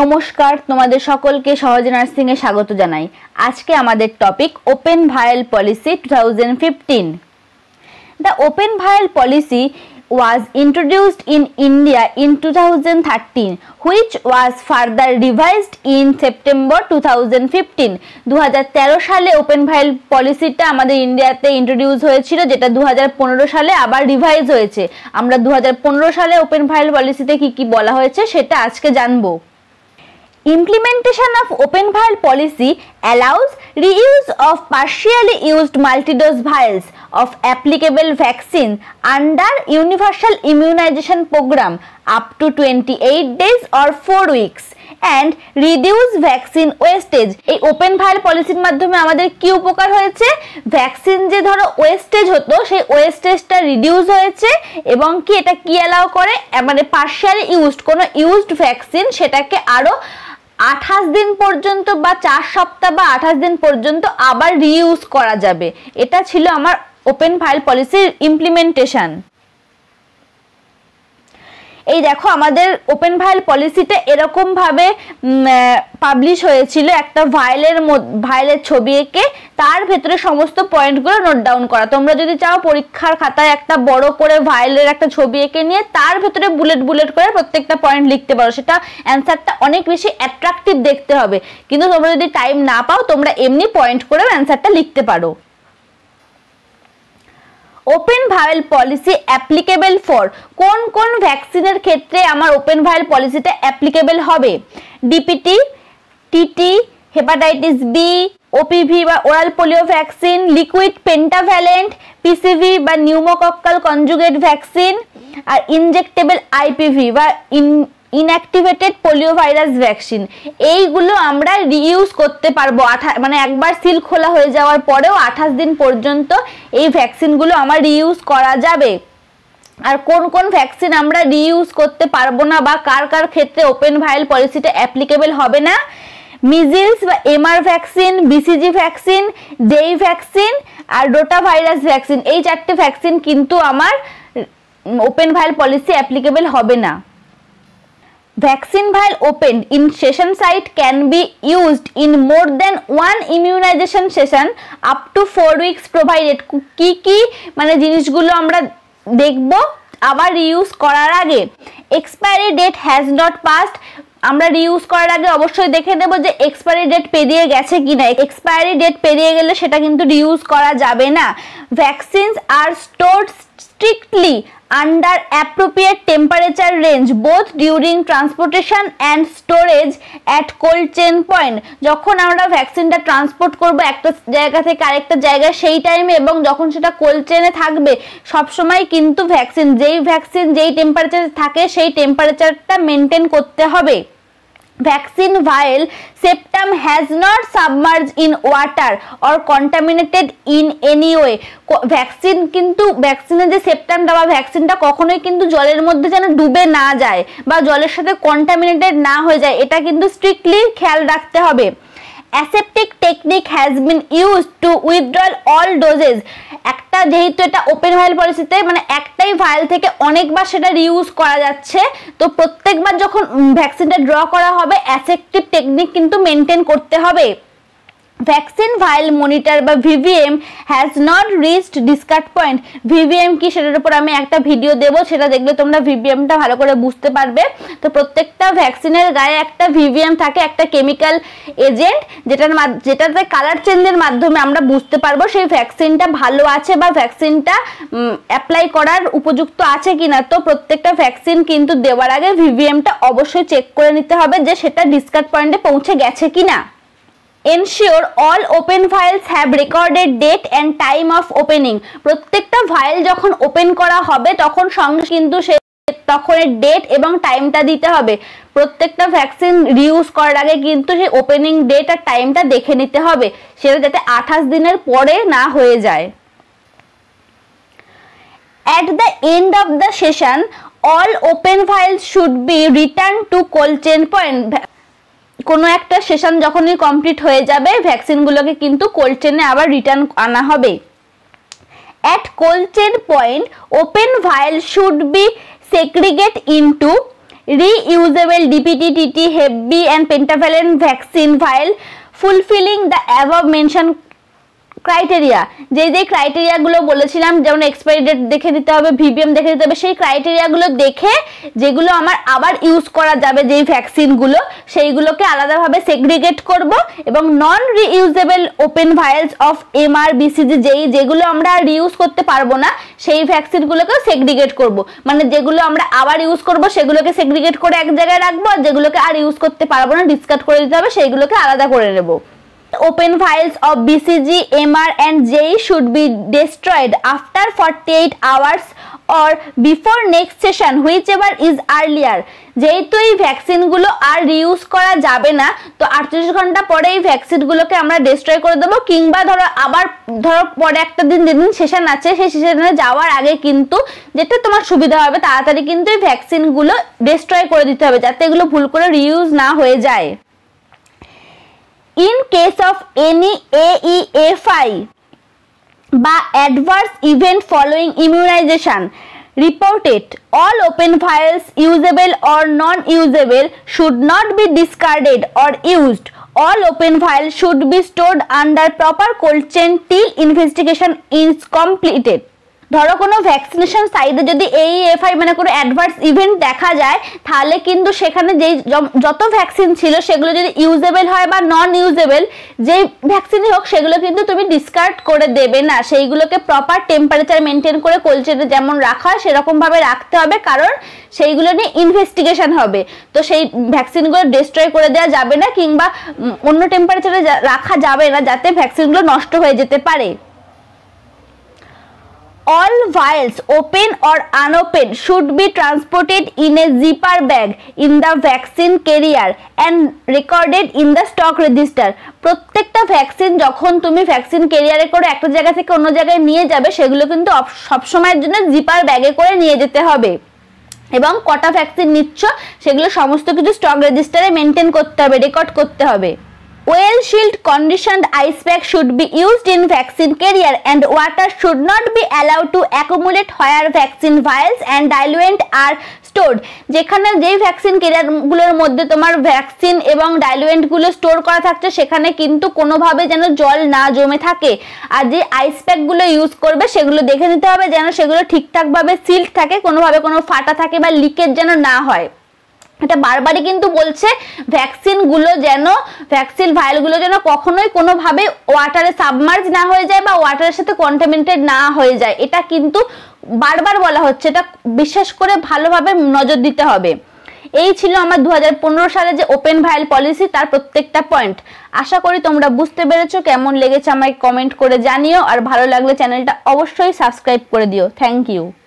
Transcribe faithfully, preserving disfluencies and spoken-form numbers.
নমস্কার, তোমাদের সকলকে সহজ নার্সিং এ স্বাগত জানাই। আজকে আমাদের topic open vial policy two thousand fifteen. The open vial policy was introduced in India in two thousand thirteen, which was further revised in September two thousand fifteen. twenty thirteen সালে open vial পলিসিটা আমাদের ইন্ডিয়াতে introduce হয়েছিল, যেটা দুই হাজার পনেরো সালে আবার রিভাইজ হয়েছে। আমরা দুই হাজার পনেরো সালে ওপেন ভায়াল পলিসিতে কি কি বলা হয়েছে সেটা আজকে জানবো। Implementation of open vial policy allows reuse of partially used multidose vials of applicable vaccine under universal immunization program up to twenty-eight days or four weeks and reduce vaccine wastage. এই open vial policy মাধ্যমে আমাদের কি উপকার হয়েছে? Vaccine যে ধরো wastage হতো সেই ওয়েস্টেজটা রিডিউস হয়েছে, এবং কি এটা কি অ্যালাউ করে, মানে পার্শিয়ালি ইউজড কোনো ইউজড ভ্যাকসিন সেটাকে আরো আঠাশ দিন পর্যন্ত বা চার সপ্তাহ বা আঠাশ দিন পর্যন্ত আবার রিউজ করা যাবে। এটা ছিল আমার ওপেন ভায়াল পলিসির ইমপ্লিমেন্টেশন। এই দেখো, আমাদের ওপেন ভায়াল পলিসিটা এরকমভাবে পাবলিশ হয়েছিল, একটা ভায়ালের ভায়ালের ছবি এঁকে তার ভেতরে সমস্ত পয়েন্টগুলো নোট ডাউন করা। তোমরা যদি চাও পরীক্ষার খাতায় একটা বড় করে ভায়ালের একটা ছবি এঁকে নিয়ে তার ভেতরে বুলেট বুলেট করে প্রত্যেকটা পয়েন্ট লিখতে পারো, সেটা অ্যান্সারটা অনেক বেশি অ্যাট্রাকটিভ দেখতে হবে। কিন্তু তোমরা যদি টাইম না পাও তোমরা এমনি পয়েন্ট করেও অ্যান্সারটা লিখতে পারো। Open vial policy applicable for, কোন কোন ভ্যাকসিনের ক্ষেত্রে আমার ওপেন ভায়াল পলিসিটা অ্যাপ্লিকেবল হবে? DPT, TT, hepatitis B, OPV বা oral polio vaccine, liquid pentavalent, PCV বা নিউমোকক্কাল কনজুগেট ভ্যাকসিন, আর ইনজেক্টেবল আইপিভি বা in inactivated polio virus vaccine. এইগুলো আমরা রিইউজ করতে পারবো, মানে একবার সিল খোলা হয়ে যাওয়ার পরেও আঠাশ দিন পর্যন্ত এই ভ্যাকসিনগুলো আমার রিইউজ করা যাবে। আর কোন কোন ভ্যাকসিন আমরা রিইউজ করতে পারবো না বা কার কার ক্ষেত্রে ওপেন ভায়াল পলিসিটা অ্যাপ্লিকেবল হবে না? মিজিলস বা এমআর ভ্যাকসিন, বিসিজি ভ্যাকসিন, ডেই ভ্যাকসিন আর রোটা ভাইরাস ভ্যাকসিন, এই চারটে ভ্যাকসিন কিন্তু আমার ওপেন ভায়াল পলিসি অ্যাপ্লিকেবল হবে না। Vaccine vial opened in session site can be used in more than one immunization session up to four weeks provided. কি কি মানে জিনিসগুলো আমরা দেখব আবার রিউজ করার আগে? Expiry date has not passed, আমরা রিউজ করার আগে অবশ্যই দেখে নেব যে এক্সপায়ারি ডেট পেরিয়ে গেছে কিনা। এক্সপায়ারি ডেট পেরিয়ে গেলে সেটা কিন্তু রিউজ করা যাবে না। Vaccines R stored strictly under appropriate temperature range both during transportation and storage at cold chain point. যখন আমরা ভ্যাকসিনটা ট্রান্সপোর্ট করব একটা জায়গা থেকে আরেকটা জায়গায় সেই টাইমে এবং যখন সেটা কোল্ড চেনে থাকবে, সবসময় কিন্তু ভ্যাকসিন যেই ভ্যাকসিন যেই টেম্পারেচারে থাকে সেই টেম্পারেচারটা মেনটেন করতে হবে। Vaccine vial septum has not submerge in water or contaminated in any way, vaccine কিন্তু ভ্যাকসিনের যে সেপ্টামটা বা ভ্যাকসিনটা কখনোই কিন্তু জলের মধ্যে যেন ডুবে না যায় বা জলের সাথে কন্টামিনেটেড না হয়ে যায়, এটা কিন্তু স্ট্রিক্টলি খেয়াল রাখতে হবে। Aseptic technique has been used to withdrawal all doses, একটা যেহেতু এটা ওপেন ভায়াল পলিসিতে মানে একটাই ভায়াল থেকে অনেকবার সেটা রিউজ করা যাচ্ছে, তো প্রত্যেকবার যখন ভ্যাকসিনটা ড্র করা হবে অ্যাসেপটিভ টেকনিক কিন্তু মেনটেন করতে হবে। ভ্যাকসিন ভায়াল মনিটর বা VVM has not reached discard point, VVM কি সেটার উপর আমি একটা ভিডিও দেবো, সেটা দেখলে তোমরা ভিভিএমটা ভালো করে বুঝতে পারবে। তো প্রত্যেকটা ভ্যাকসিনের গায়ে একটা ভিভিএম থাকে, একটা কেমিক্যাল এজেন্ট, যেটার যেটাতে কালার চেঞ্জের মাধ্যমে আমরা বুঝতে পারবো সেই ভ্যাকসিনটা ভালো আছে বা ভ্যাকসিনটা অ্যাপ্লাই করার উপযুক্ত আছে কিনা। তো প্রত্যেকটা ভ্যাকসিন কিন্তু দেওয়ার আগে ভিভিএমটা অবশ্যই চেক করে নিতে হবে যে সেটা ডিসকার্ড পয়েন্টে পৌঁছে গেছে কিনা। Ensure all open vials have recorded date and time of opening. প্রত্যেকটা ভায়াল যখন ওপেন করা হবে তখন সঙ্গে কিন্তু সে তখন ডেট এবং টাইমটা দিতে হবে। প্রত্যেকটা ভ্যাকসিন রিউজ করার আগে কিন্তু সেই ওপেনিং ডেট আর টাইমটা দেখে নিতে হবে, সেটা যাতে আঠাশ দিনের পরে না হয়ে যায়। At the end of the session, all open vials should be returned to cold chain point. কোনো একটা সেশন যখনই কমপ্লিট হয়ে যাবে ভ্যাকসিনগুলোকে কিন্তু কোল্ড চেনে আবার রিটার্ন আনা হবে। At cold chain point open vial should be segregate into reusable D P T T T heavy and pentavalent vaccine while fulfilling the above mentioned criteria. যে যে criteria গুলো বলেছিলাম, যেমন expiry date দেখে দিতে হবে, V B M দেখে দিতে হবে, সেই criteria গুলো দেখে যেগুলো আমার আবার ইউজ করা যাবে যেই ভ্যাকসিন গুলো, সেইগুলোকে আলাদাভাবে segregate করব এবং non reusable open vials of M R B C G যেই যেগুলো আমরা reuse করতে পারবো না সেই ভ্যাকসিন গুলোকে segregate করব। মানে যেগুলো আমরা আবার ইউজ করব সেগুলোকে segregate করে এক জায়গায় রাখবো, আর যেগুলোকে আর ইউজ করতে পারবো না discard করে দিতে হবে, সেইগুলোকে আলাদা করে নেব। Open vials of B C G, M R and J should be destroyed after forty-eight hours or before next session, whichever is earlier. যেহেতু এই ভ্যাকসিন গুলো আর রিউজ করা যাবে না, তো আটচল্লিশ ঘন্টা পরে এই ভ্যাকসিন গুলোকে আমরা ডিস্ট্রয় করে দেবো, কিংবা ধরো আবার ধরো পরে একটা দিন যেদিন সেশন আছে সেই সেশনে যাওয়ার আগে কিন্তু যেটা তোমার সুবিধা হবে তাড়াতাড়ি কিন্তু এই ভ্যাকসিন গুলো ডিস্ট্রয় করে দিতে হবে, যাতে এগুলো ভুল করে রিউজ না হয়ে যায়। In case of any A E F I by adverse event following immunization reported, all open vials, usable or non-usable, should not be discarded or used. All open vials should be stored under proper cold chain till investigation is completed. ধরো কোনো vaccination সাইডে যদি A E F I মানে কোনো adverse event দেখা যায়, তাহলে কিন্তু সেখানে যেই যত ভ্যাকসিন ছিল সেগুলো যদি ইউজেবল হয় বা নন ইউজেবল যেই ভ্যাকসিনই হোক সেগুলো কিন্তু তুমি ডিসকার্ড করে দেবে না, সেইগুলোকে প্রপার টেম্পারেচার মেনটেন করে কোল্ড চেনে যেমন রাখা হয় সেরকমভাবে রাখতে হবে, কারণ সেইগুলো নিয়ে ইনভেস্টিগেশন হবে। তো সেই ভ্যাকসিনগুলো ডিস্ট্রয় করে দেওয়া যাবে না কিংবা অন্য টেম্পারেচারে রাখা যাবে না, যাতে ভ্যাকসিনগুলো নষ্ট হয়ে যেতে পারে। All vials, open or unopened, should be transported in a zipper bag in the vaccine carrier and recorded in the stock register. প্রত্যেকটা ভ্যাকসিন যখন তুমি ভ্যাকসিন ক্যারিয়ারে করে একটা জায়গা থেকে অন্য জায়গায় নিয়ে যাবে সেগুলো কিন্তু সবসময়ের জন্য জিপার ব্যাগে করে নিয়ে যেতে হবে, এবং কটা ভ্যাকসিন নিচ্ছ সেগুলো সমস্ত কিছু স্টক রেজিস্টারে মেনটেন করতে হবে, রেকর্ড করতে হবে। Well shield conditioned ice pack should be used in vaccine carrier and water should not be allowed to accumulate where vaccine vials and diluent are stored. যেখানে যেই ভ্যাকসিন ক্যারিয়ারগুলোর মধ্যে তোমার ভ্যাকসিন এবং ডাইলুয়েন্টগুলো স্টোর করা থাকছে সেখানে কিন্তু কোনোভাবে যেন জল না জমে থাকে, আর যে আইস প্যাকগুলো ইউজ করবে সেগুলো দেখে নিতে হবে যেন সেগুলো ঠিকঠাকভাবে সিল্ড থাকে, কোনোভাবে কোনো ফাটা থাকে বা লিকেজ যেন না হয়। এটা বারবারই কিন্তু বলছে ভ্যাকসিনগুলো যেন ভ্যাকসিন ভাইলগুলো যেন কখনোই কোনোভাবে ওয়াটারে সাবমার্জ না হয়ে যায় বা ওয়াটারের সাথে কন্টামিনেটেড না হয়ে যায়, এটা কিন্তু বারবার বলা হচ্ছে, এটা বিশেষ করে ভালোভাবে নজর দিতে হবে। এই ছিল আমার দু হাজার পনেরো সালে যে ওপেন ভাইল পলিসি তার প্রত্যেকটা পয়েন্ট। আশা করি তোমরা বুঝতে পেরেছো। কেমন লেগেছে আমায় কমেন্ট করে জানিও, আর ভালো লাগলে চ্যানেলটা অবশ্যই সাবস্ক্রাইব করে দিও। Thank you.